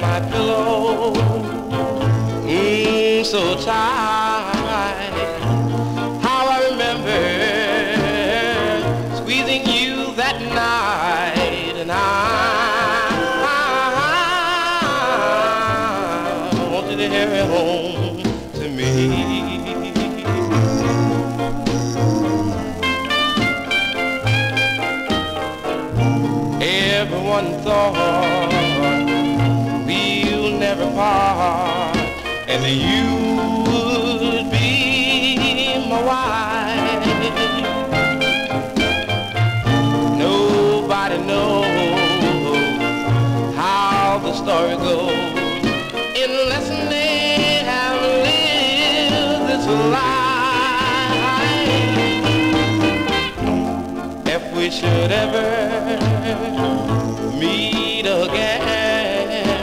my pillow so tight. How I remember squeezing you that night, and I wanted to hurry home to me. Everyone thought we'll never part, and that you would be my wife. Nobody knows how the story goes unless they have lived this life. If we should ever meet again,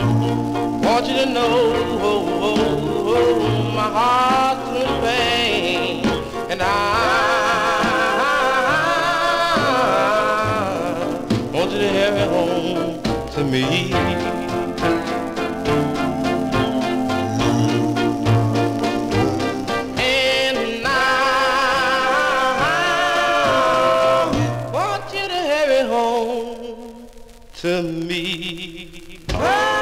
I want you to know, my heart's in pain, and I want you to hurry home to me. And I want you to hurry home to me.